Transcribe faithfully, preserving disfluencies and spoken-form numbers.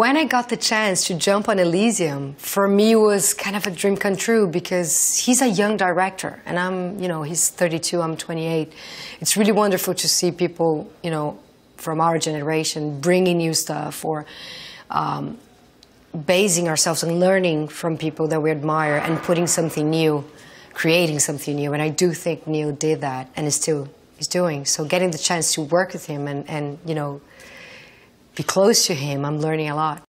When I got the chance to jump on Elysium, for me was kind of a dream come true because he's a young director and I'm, you know, he's thirty-two, I'm twenty-eight. It's really wonderful to see people, you know, from our generation bringing new stuff or um, basing ourselves on learning from people that we admire and putting something new, creating something new. And I do think Neil did that and is still is doing. So getting the chance to work with him and, and you know, be close to him, I'm learning a lot.